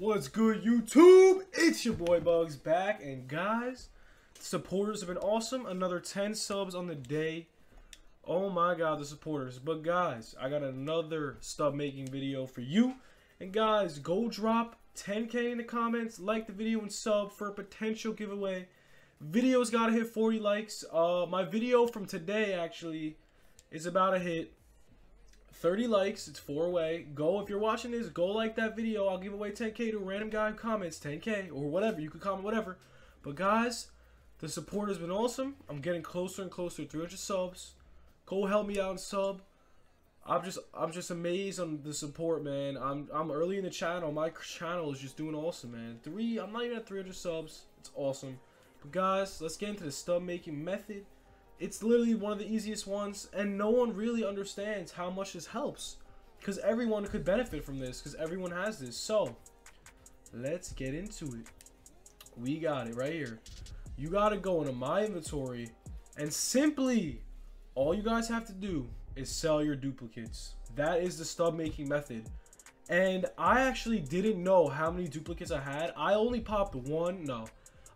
What's good, YouTube? It's your boy Bugs back, and guys, supporters have been awesome. Another 10 subs on the day. Oh my god, the supporters. But guys, I got another sub making video for you. And guys, go drop 10K in the comments, like the video and sub for a potential giveaway. Video's gotta hit 40 likes. My video from today actually is about to hit 30 likes. It's 4 away. Go, if you're watching this, go like that video. I'll give away 10K to a random guy who comments 10K or whatever. You can comment whatever. But guys, the support has been awesome. I'm getting closer and closer to 300 subs. Go help me out and sub. I'm just amazed on the support, man. I'm early in the channel. My channel is just doing awesome, man. I'm not even at 300 subs. It's awesome. But guys, let's get into the sub making method. It's literally one of the easiest ones, and no one really understands how much this helps, because everyone could benefit from this, because everyone has this. So let's get into it. We got it right here. You gotta go into my inventory, and simply all you guys have to do is sell your duplicates. That is the stub making method. And I actually didn't know how many duplicates I had. I only popped one. No,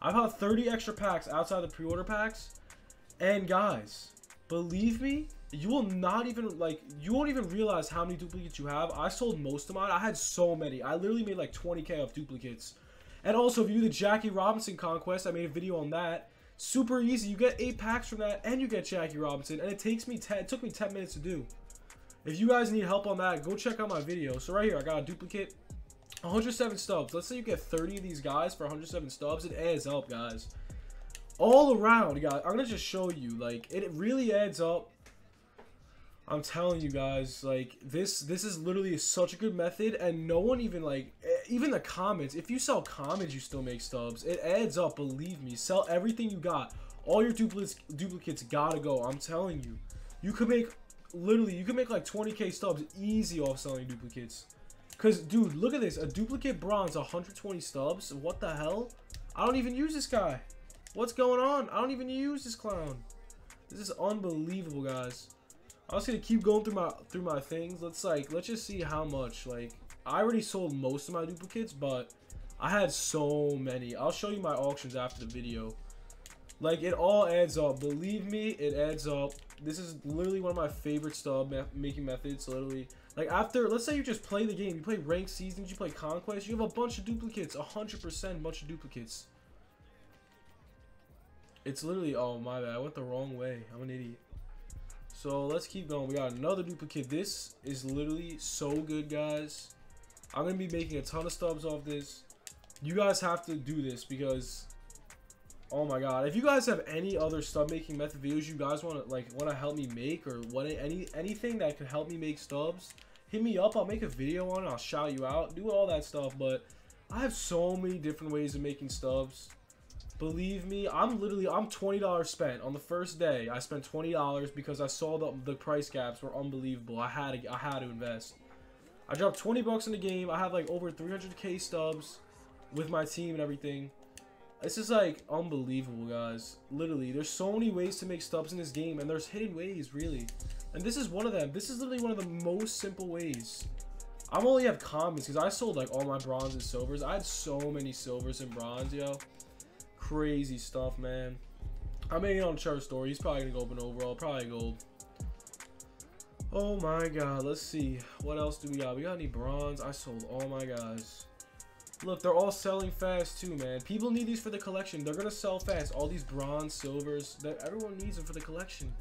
I've had 30 extra packs outside the pre-order packs. And guys, believe me, you will not even, like, you won't even realize how many duplicates you have. I sold most of mine. I had so many. I literally made like 20K of duplicates. And also, if you do the Jackie Robinson conquest, I made a video on that. Super easy. You get 8 packs from that, and you get Jackie Robinson. And it took me 10 minutes to do. If you guys need help on that, go check out my video. So right here, I got a duplicate, 107 stubs. Let's say you get 30 of these guys for 107 stubs. It adds up, guys. All around, guys. I'm gonna just show you, like, it really adds up. I'm telling you guys, like, this is literally such a good method, and no one even, like, even the comments, if you sell comments you still make stubs. It adds up, believe me. Sell everything you got. All your duplicates gotta go. I'm telling you, you could make, literally, you could make like 20K stubs easy off selling duplicates. Because, dude, look at this, a duplicate bronze, 120 stubs. What the hell? I don't even use this guy. What's going on? I don't even use this clown. This is unbelievable, guys. I'm just gonna keep going through my things. Let's just see how much. Like, I already sold most of my duplicates, but I had so many. I'll show you my auctions after the video. Like, it all adds up. Believe me, it adds up. This is literally one of my favorite stub making methods. Literally, like, after, let's say you just play the game, you play ranked seasons, you play conquest, you have a bunch of duplicates, 100% bunch of duplicates. It's literally, oh my bad, I went the wrong way. I'm an idiot. So let's keep going. We got another duplicate. This is literally so good, guys. I'm going to be making a ton of stubs off this. You guys have to do this because, oh my god. If you guys have any other stub making method videos you guys want to, like, help me make, or anything that could help me make stubs, hit me up. I'll make a video on it. I'll shout you out. Do all that stuff. But I have so many different ways of making stubs. Believe me, I'm $20 spent. On the first day, I spent $20 because I saw the price gaps were unbelievable. I had to invest. I dropped 20 bucks in the game. I have like over 300K stubs with my team and everything. This is like unbelievable, guys. Literally, there's so many ways to make stubs in this game, and there's hidden ways, really. And this is one of them. This is literally one of the most simple ways. I only have comments because I sold like all my bronze and silvers. I had so many silvers and bronze, yo. Crazy stuff, man. I made it on Chart Story. He's probably gonna go up an overall, probably gold. Oh my god, let's see. What else do we got? We got any bronze? I sold all my guys. Look, they're all selling fast too, man. People need these for the collection. They're gonna sell fast. All these bronze, silvers, that everyone needs them for the collection.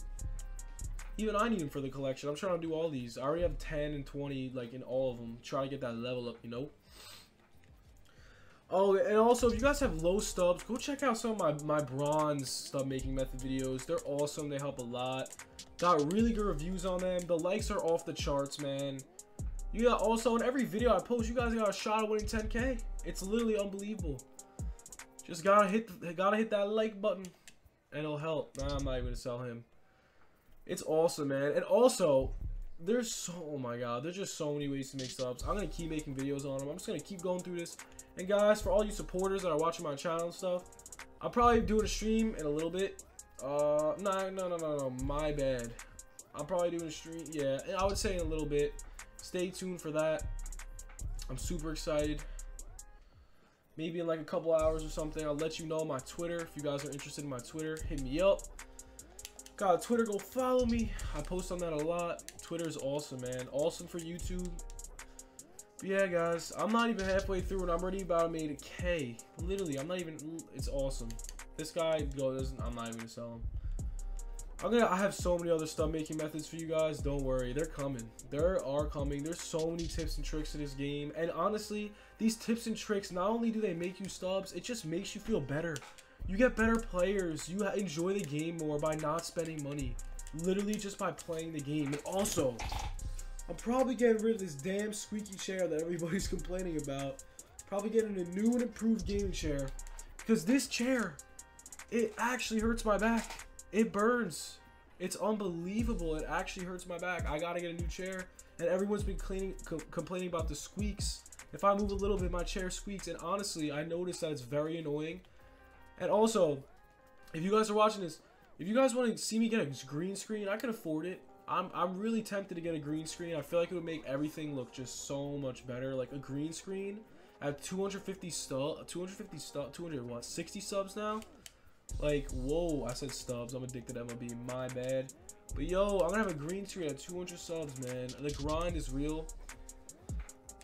Even I need them for the collection. I'm trying to do all these. I already have 10 and 20 like in all of them. Try to get that level up, you know. Oh, and also, if you guys have low stubs, go check out some of my bronze stub making method videos. They're awesome. They help a lot. Got really good reviews on them. The likes are off the charts, man. You got, also, in every video I post, you guys got a shot at winning 10K. It's literally unbelievable. Just gotta hit that like button, and it'll help. Nah, I'm not even gonna sell him. It's awesome, man. And also, oh my god, there's just so many ways to make subs. I'm gonna keep making videos on them. I'm just gonna keep going through this. And guys, for all you supporters that are watching my channel and stuff, I'll probably do a stream in a little bit. No, my bad. I'll probably do a stream, yeah, I would say in a little bit. Stay tuned for that. I'm super excited. maybe in like a couple hours or something. I'll let you know my Twitter. If you guys are interested in my Twitter, hit me up. Got a Twitter, go follow me. I post on that a lot. Twitter is awesome, man. Awesome for YouTube. But yeah, guys, I'm not even halfway through and I'm already about made a K. Literally, I'm not even, it's awesome. This guy goes, I'm not even gonna sell him. I have so many other stuff making methods for you guys. Don't worry, they're coming. There's so many tips and tricks to this game. And honestly, these tips and tricks, not only do they make you subs, it just makes you feel better. You get better players. You enjoy the game more by not spending money. Literally just by playing the game. And also, I'm probably getting rid of this damn squeaky chair that everybody's complaining about. Probably getting a new and improved gaming chair. Because this chair, it actually hurts my back. It burns. It's unbelievable. It actually hurts my back. I gotta get a new chair. And everyone's been complaining about the squeaks. If I move a little bit, my chair squeaks. And honestly, I noticed that it's very annoying. And also, if you guys are watching this, if you guys want to see me get a green screen, I can afford it. I'm really tempted to get a green screen. I feel like it would make everything look just so much better. Like a green screen at 260 subs now. Like, whoa, I said stubs. I'm addicted to MLB, my bad. But yo, I'm gonna have a green screen at 200 subs, man. The grind is real.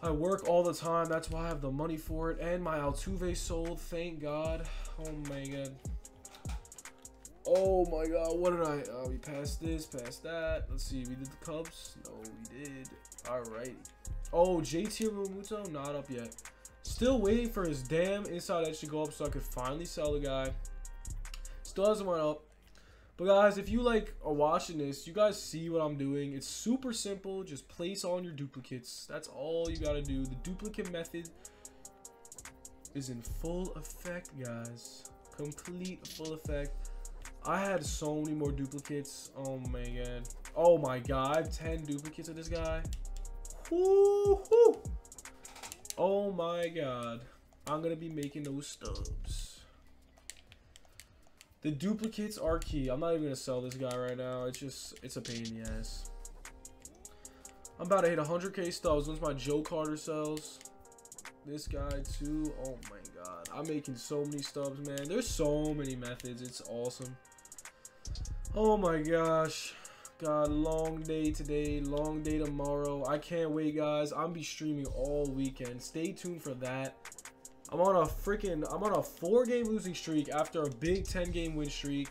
I work all the time, that's why I have the money for it. And my Altuve sold, thank God. Oh my God. Oh my God, what did I, we passed this, passed that. Let's see, we did the Cubs. No, we did. All right. Oh, JT Realmuto, not up yet. Still waiting for his damn inside edge to go up so I could finally sell the guy. Still hasn't went up. But guys, if you like are watching this, you guys see what I'm doing. It's super simple. Just place on your duplicates. That's all you gotta do. The duplicate method is in full effect, guys. Complete full effect. I had so many more duplicates. Oh my God. Oh my God. I have 10 duplicates of this guy. Woo-hoo. Oh my God. I'm gonna be making those stubs. The duplicates are key. I'm not even going to sell this guy right now. It's just, it's a pain in the ass. I'm about to hit 100K stubs once my Joe Carter sells. This guy too. Oh my God. I'm making so many stubs, man. There's so many methods. It's awesome. Oh my gosh. God, long day today. Long day tomorrow. I can't wait, guys. I'll be streaming all weekend. Stay tuned for that. I'm on a 4-game losing streak after a big 10-game win streak.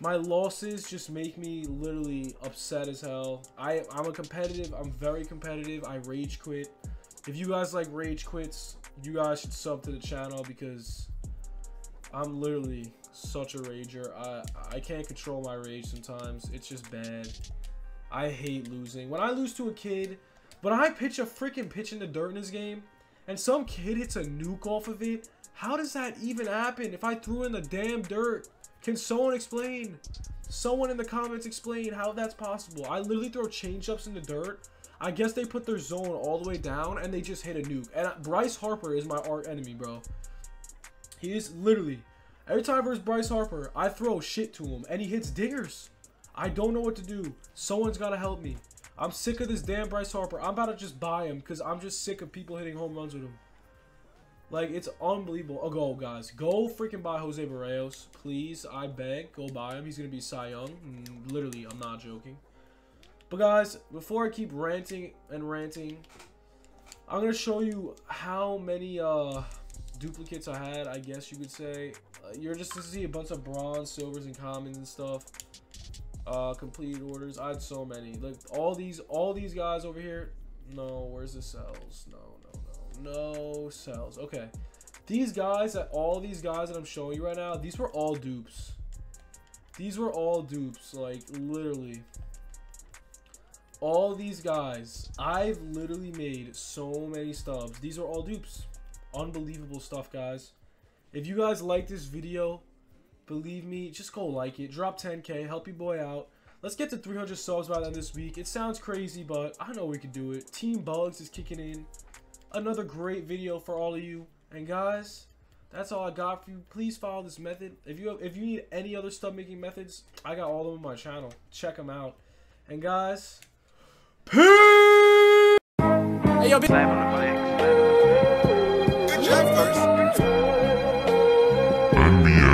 My losses just make me literally upset as hell. I'm very competitive. I rage quit. If you guys like rage quits, you guys should sub to the channel because I'm literally such a rager. I can't control my rage sometimes. It's just bad. I hate losing. When I lose to a kid, when I pitch a freaking pitch in the dirt in this game, and some kid hits a nuke off of it. How does that even happen? If I threw in the damn dirt, can someone explain? Someone in the comments explain how that's possible. I literally throw changeups in the dirt. I guess they put their zone all the way down and they just hit a nuke. And Bryce Harper is my arch enemy, bro. He is literally, every time versus Bryce Harper, I throw shit to him and he hits dingers. I don't know what to do. Someone's gotta help me. I'm sick of this damn Bryce Harper. I'm about to just buy him because I'm just sick of people hitting home runs with him. Like, it's unbelievable. Oh, go, guys. Go freaking buy Jose Barrios. Please, I beg. Go buy him. He's going to be Cy Young. Literally, I'm not joking. But, guys, before I keep ranting and ranting, I'm going to show you how many duplicates I had, I guess you could say. You're just going to see a bunch of bronze, silvers, and commons and stuff. Completed orders. I had so many. Look, all these guys over here. No, where's the cells? No cells. Okay, all these guys that I'm showing you right now, these were all dupes. Like, literally all these guys. I've literally made so many stubs. These are all dupes. Unbelievable stuff, guys. If you guys like this video, believe me, just go like it. Drop 10K. Help your boy out. Let's get to 300 subs by the end of this week. It sounds crazy, but I know we can do it. Team Bugs is kicking in. Another great video for all of you. And guys, that's all I got for you. Please follow this method. If you need any other stuff making methods, I got all of them on my channel. Check them out. And guys, peace! Hey, yo, bitch. Good job, first. NBA.